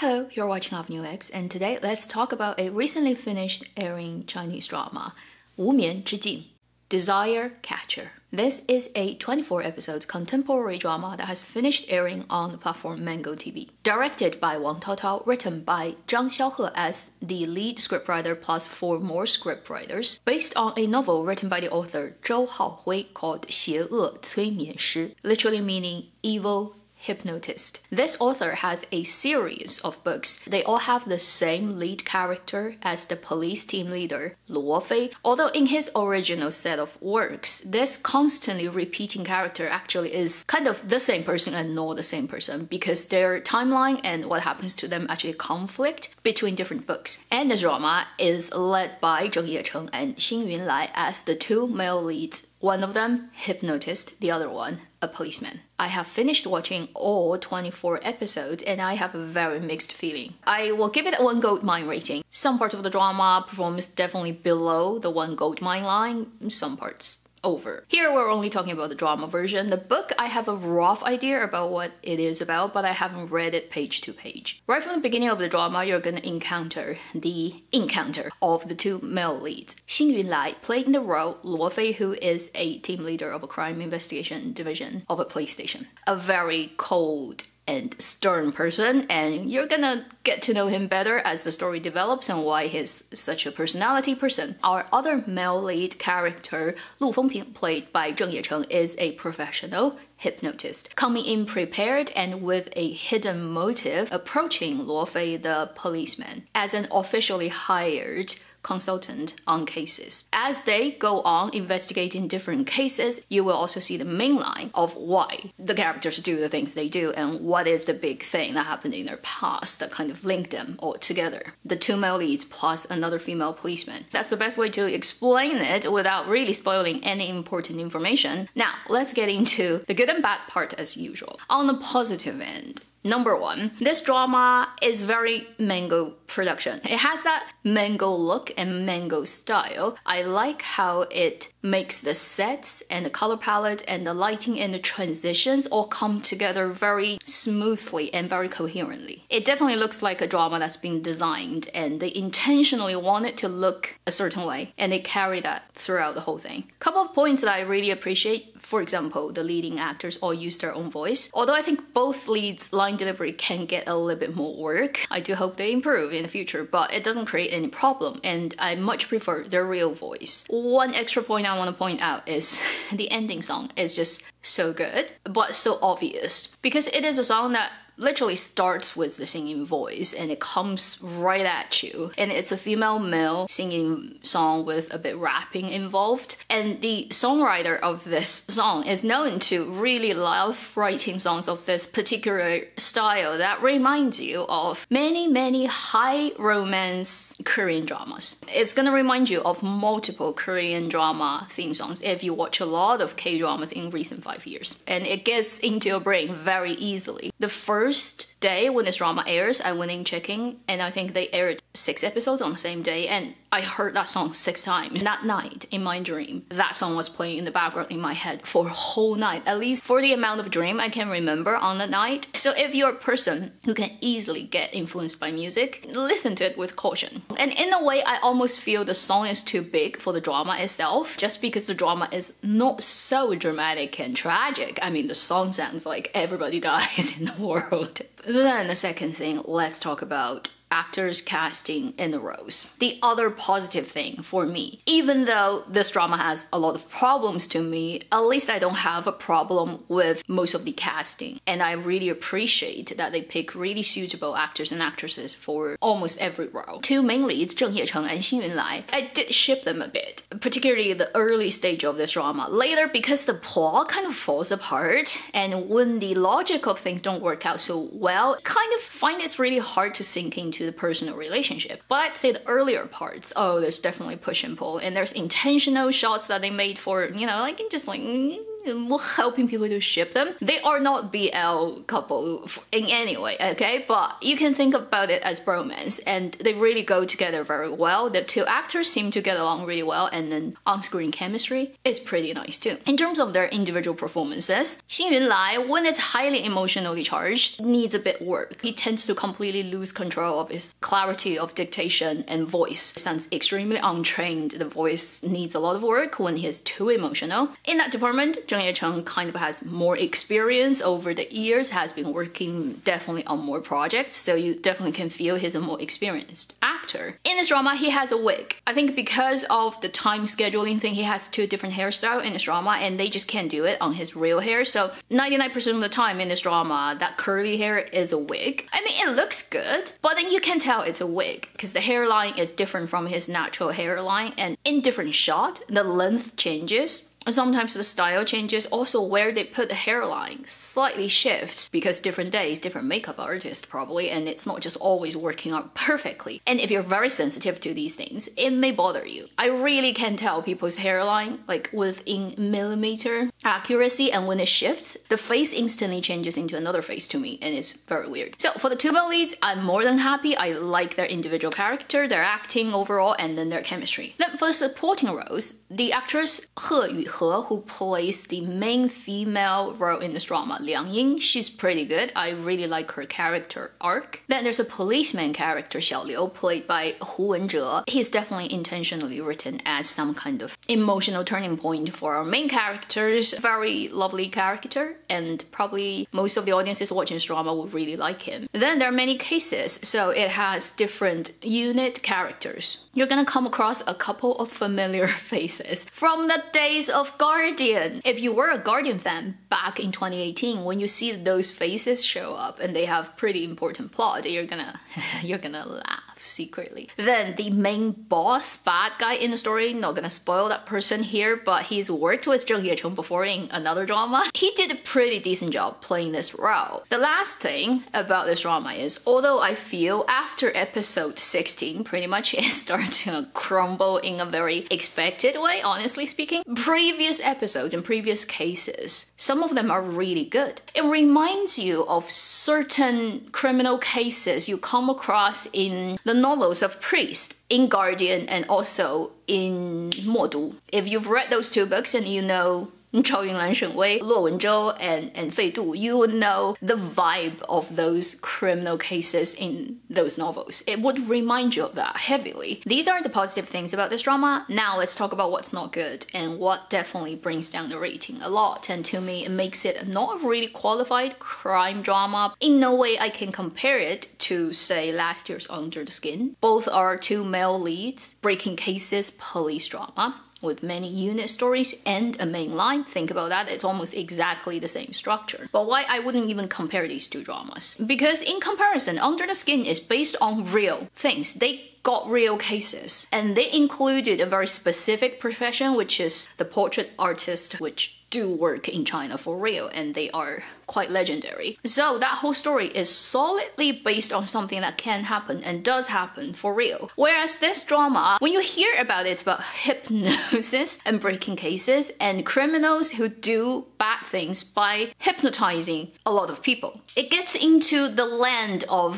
Hello, you're watching AvenueX, and today let's talk about a recently finished airing Chinese drama, Wu Mian Zhi Jing, Desire Catcher. This is a 24-episode contemporary drama that has finished airing on the platform Mango TV. Directed by Wang Taotao, written by Zhang Xiaohe as the lead scriptwriter plus four more scriptwriters, based on a novel written by the author Zhou Hao called Xie E Cui Mian Shi, literally meaning evil hypnotist. This author has a series of books. They all have the same lead character as the police team leader, Luo Fei, although in his original set of works, this constantly repeating character actually is kind of the same person and not the same person, because their timeline and what happens to them actually conflict between different books. And the drama is led by Zheng Yecheng and Xin Yunlai as the two male leads. One of them, hypnotist, the other one, a policeman. I have finished watching all 24 episodes and I have a very mixed feeling. I will give it a 1 gold mine rating. Some parts of the drama performance definitely below the 1 gold mine line, some parts over. Here we're only talking about the drama version. The book, I have a rough idea about what it is about, but I haven't read it page to page. Right from the beginning of the drama, you're gonna encounter the encounter of the two male leads. Xin Yunlai playing the role Luo Fei, who is a team leader of a crime investigation division of a police station. A very cold and stern person, and you're gonna get to know him better as the story develops and why he's such a personality person. Our other male lead character, Lu Fengping, played by Zheng Yecheng, is a professional hypnotist, coming in prepared and with a hidden motive, approaching Luo Fei, the policeman, as an officially hired consultant on cases. As they go on investigating different cases, you will also see the main line of why the characters do the things they do and what is the big thing that happened in their past that kind of linked them all together. The two male leads plus another female policeman. That's the best way to explain it without really spoiling any important information. Now, let's get into the good and bad part as usual. On the positive end, Number 1, this drama is very Mango production. It has that Mango look and Mango style. I like how it makes the sets and the color palette and the lighting and the transitions all come together very smoothly and very coherently. It definitely looks like a drama that's been designed and they intentionally want it to look a certain way, and they carry that throughout the whole thing. Couple of points that I really appreciate. For example, the leading actors all use their own voice, although I think both leads' line delivery can get a little bit more work. I do hope they improve in the future, but it doesn't create any problem, and I much prefer their real voice. One extra point I want to point out is the ending song is just so good, but so obvious, because it is a song that literally starts with the singing voice and it comes right at you, and it's a female male singing song with a bit rapping involved, and the songwriter of this song is known to really love writing songs of this particular style that reminds you of many high romance Korean dramas. It's gonna remind you of multiple Korean drama theme songs if you watch a lot of K-dramas in recent 5 years, and it gets into your brain very easily. The first day when this drama airs, I went in checking, and I think they aired 6 episodes on the same day, and I heard that song 6 times. That night, in my dream, that song was playing in the background in my head for a whole night, at least for the amount of dream I can remember on the night. So if you're a person who can easily get influenced by music, listen to it with caution. And in a way, I almost feel the song is too big for the drama itself, just because the drama is not so dramatic and tragic. I mean, the song sounds like everybody dies in the world. Then the second thing, let's talk about actors, casting, and the roles. The other positive thing for me, even though this drama has a lot of problems to me, at least I don't have a problem with most of the casting, and I really appreciate that they pick really suitable actors and actresses for almost every role. Two main leads, Zheng Yecheng and Xin Yunlai, I did ship them a bit, particularly the early stage of this drama. Later, because the plot kind of falls apart, and when the logic of things don't work out so well, kind of find it's really hard to sink into the personal relationship. But I'd say the earlier parts, oh, there's definitely push and pull, and there's intentional shots that they made for, you know, like just like helping people to ship them. They are not BL couple in any way, okay? But you can think about it as bromance, and they really go together very well. The two actors seem to get along really well, and then on-screen chemistry is pretty nice too. In terms of their individual performances, Xin Yunlai, when it's highly emotionally charged, needs a bit work. He tends to completely lose control of his clarity of dictation and voice. He sounds extremely untrained. The voice needs a lot of work when he is too emotional. In that department, Zheng Yecheng kind of has more experience over the years, has been working definitely on more projects, so you definitely can feel he's a more experienced actor. In this drama, he has a wig. I think because of the time scheduling thing, he has two different hairstyles in this drama, and they just can't do it on his real hair, so 99% of the time in this drama, that curly hair is a wig. I mean, it looks good, but then you can tell it's a wig, because the hairline is different from his natural hairline, and in different shot, the length changes. Sometimes the style changes, also where they put the hairline slightly shifts because different days, different makeup artist probably, and it's not just always working out perfectly. And if you're very sensitive to these things, it may bother you. I really can tell people's hairline like within millimeter accuracy, and when it shifts, the face instantly changes into another face to me, and it's very weird. So for the two male leads, I'm more than happy. I like their individual character, their acting overall, and then their chemistry. Then for the supporting roles, the actress He Yu, who plays the main female role in this drama, Liang Ying. She's pretty good. I really like her character arc. Then there's a policeman character, Xiao Liu, played by Hu Wenze. He's definitely intentionally written as some kind of emotional turning point for our main characters. Very lovely character, and probably most of the audiences watching this drama would really like him. Then there are many cases, so it has different unit characters. You're gonna come across a couple of familiar faces from the days of Guardian. If you were a Guardian fan back in 2018, when you see those faces show up and they have pretty important plot, you're gonna laugh secretly. Then the main boss, bad guy in the story, not gonna spoil that person here, but he's worked with Zheng Yecheng before in another drama. He did a pretty decent job playing this role. The last thing about this drama is, although I feel after episode 16, pretty much it started to crumble in a very expected way, honestly speaking. Previous episodes and previous cases, some of them are really good. It reminds you of certain criminal cases you come across in the novels of Priest, in Guardian, and also in Modu. If you've read those two books and you know Zhao Yunlan, Shen Wei, Luo Wenzhou, and Fei Du, you would know the vibe of those criminal cases in those novels. It would remind you of that heavily. These are the positive things about this drama. Now let's talk about what's not good and what definitely brings down the rating a lot, and to me it makes it not a really qualified crime drama. In no way I can compare it to, say, last year's Under the Skin. Both are two male leads, breaking cases, police drama, with many unit stories and a main line. Think about that, it's almost exactly the same structure. But why I wouldn't even compare these two dramas? Because in comparison, Under the Skin is based on real things. They got real cases, and they included a very specific profession, which is the portrait artist, which do work in China for real, and they are quite legendary. So that whole story is solidly based on something that can happen and does happen for real. Whereas this drama, when you hear about it, it's about hypnosis and breaking cases and criminals who do bad things by hypnotizing a lot of people. It gets into the land of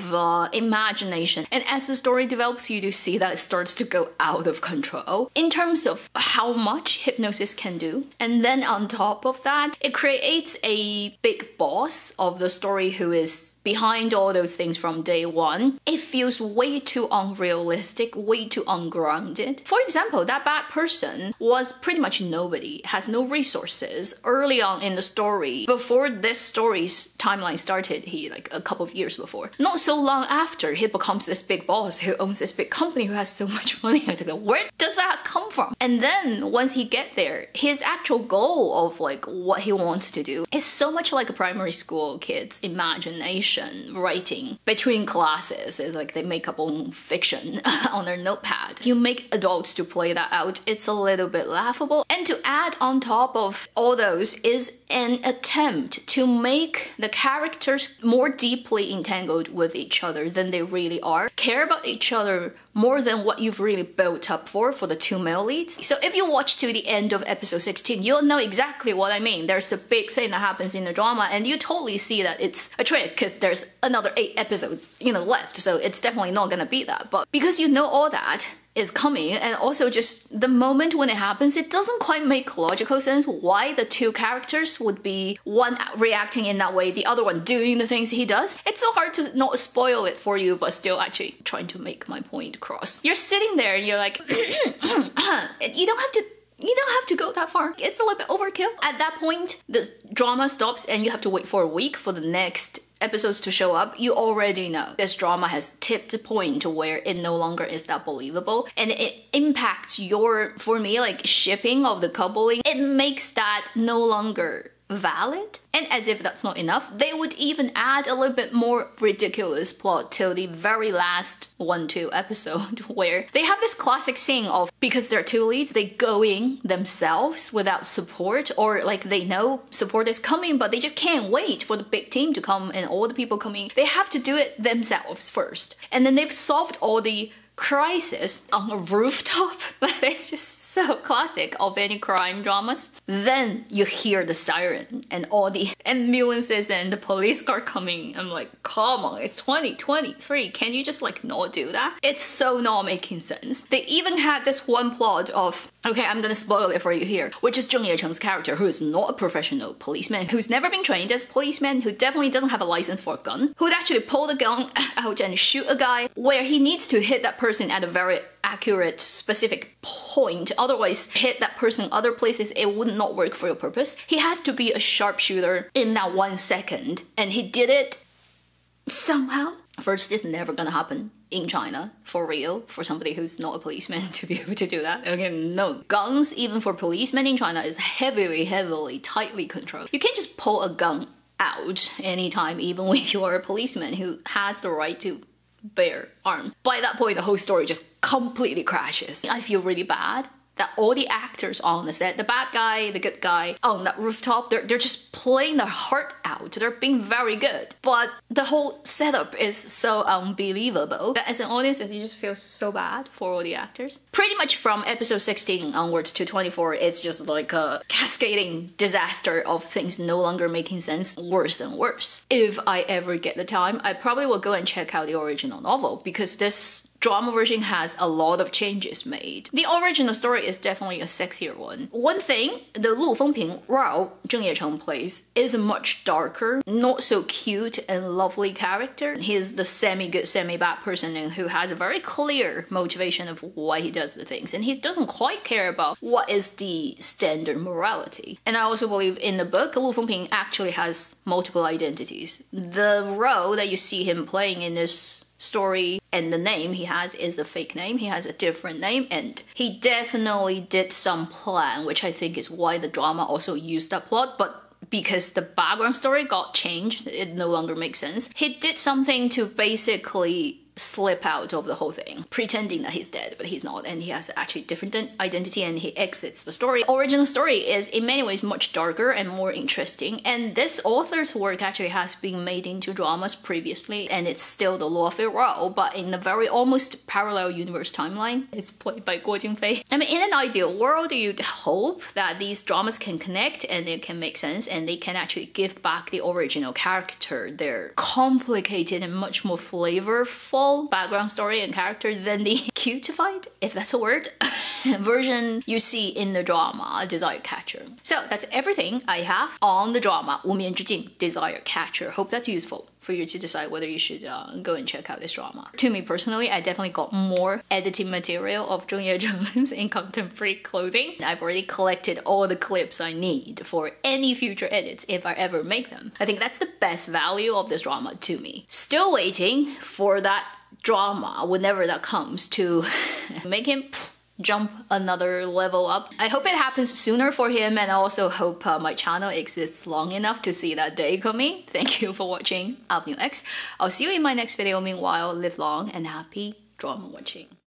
imagination, and as the story develops, you do see that it starts to go out of control in terms of how much hypnosis can do. And then on top of that, it creates a big boss of the story who is behind all those things from day one. It feels way too unrealistic, way too ungrounded. For example, that bad person was pretty much nobody, has no resources. Early on in the story, before this story's timeline started, he, like a couple of years before, not so long after, he becomes this big boss who owns this big company who has so much money. I think, where does that come from? And then once he gets there, his actual goal of like what he wants to do is so much like a primary school kid's imagination. Writing between classes is like they make up own fiction on their notepad. You make adults to play that out, it's a little bit laughable. And to add on top of all those is an attempt to make the characters more deeply entangled with each other than they really are, care about each other more than what you've really built up for the two male leads. So if you watch to the end of episode 16, you'll know exactly what I mean. There's a big thing that happens in the drama, and you totally see that it's a trick because there's another 8 episodes, left. So it's definitely not gonna be that. But because you know all that is coming, and also just the moment when it happens, it doesn't quite make logical sense why the two characters would be one reacting in that way, the other one doing the things he does. It's so hard to not spoil it for you, but still actually trying to make my point across. You're sitting there and you're like, you don't have to go that far. It's a little bit overkill. At that point, the drama stops and you have to wait for a week for the next episodes to show up. You already know this drama has tipped a point where it no longer is that believable, and it impacts your, for me, like shipping of the coupling. It makes that no longer valid. And as if that's not enough, they would even add a little bit more ridiculous plot till the very last 1-2 episode, where they have this classic scene of, because they're two leads, they go in themselves without support, or like they know support is coming, but they just can't wait for the big team to come and all the people coming. They have to do it themselves first. And then they've solved all the crisis on a rooftop. It's just so classic of any crime dramas. Then you hear the siren and all the ambulances and the police car coming. I'm like, come on, it's 2023. Can you just like not do that? It's so not making sense. They even had this one plot of, okay, I'm gonna spoil it for you here, which is Zheng Yecheng's character, who is not a professional policeman, who's never been trained as a policeman, who definitely doesn't have a license for a gun, who would actually pull the gun out and shoot a guy where he needs to hit that person at a very accurate, specific point. Otherwise, hit that person other places, it would not work for your purpose. He has to be a sharpshooter in that 1 second, and he did it somehow. First, it's never gonna happen in China, for real, for somebody who's not a policeman to be able to do that. Okay, no. Guns, even for policemen in China, is heavily, heavily, tightly controlled. You can't just pull a gun out anytime, even when you are a policeman who has the right to bare arm. By that point, the whole story just completely crashes. I feel really bad that all the actors on the set, the bad guy, the good guy, on that rooftop, they're just playing their heart out. They're being very good. But the whole setup is so unbelievable that as an audience, you just feel so bad for all the actors. Pretty much from episode 16 onwards to 24, it's just like a cascading disaster of things no longer making sense, worse and worse. If I ever get the time, I probably will go and check out the original novel, because this drama version has a lot of changes made. The original story is definitely a sexier one. One thing, the Lu Fengping role Zheng Yecheng plays is a much darker, not so cute and lovely character. He's the semi-good, semi-bad person and who has a very clear motivation of why he does the things, and he doesn't quite care about what is the standard morality. And I also believe in the book, Lu Fengping actually has multiple identities. The role that you see him playing in this story and the name he has is a fake name. He has a different name, and he definitely did some plan, which I think is why the drama also used that plot, but because the background story got changed, it no longer makes sense. He did something to basically slip out of the whole thing, pretending that he's dead, but he's not, and he has actually different identity, and he exits the story. Original story is in many ways much darker and more interesting, and this author's work actually has been made into dramas previously, and it's still the Luo Fei role, but in the very almost parallel universe timeline. It's played by Guo Jingfei. I mean, in an ideal world, you'd hope that these dramas can connect and they can make sense, and they can actually give back the original character their complicated and much more flavorful background story and character than the cutified, if that's a word, version you see in the drama Desire Catcher. So that's everything I have on the drama Wu Mian Zhi Jing Desire Catcher. Hope that's useful for you to decide whether you should go and check out this drama. To me personally, I definitely got more editing material of Zheng Yecheng's in contemporary clothing. I've already collected all the clips I need for any future edits if I ever make them. I think that's the best value of this drama to me. Still waiting for that drama, whenever that comes, to make him jump another level up. I hope it happens sooner for him, and I also hope my channel exists long enough to see that day coming. Thank you for watching AvenueX. I'll see you in my next video. Meanwhile, live long and happy drama watching.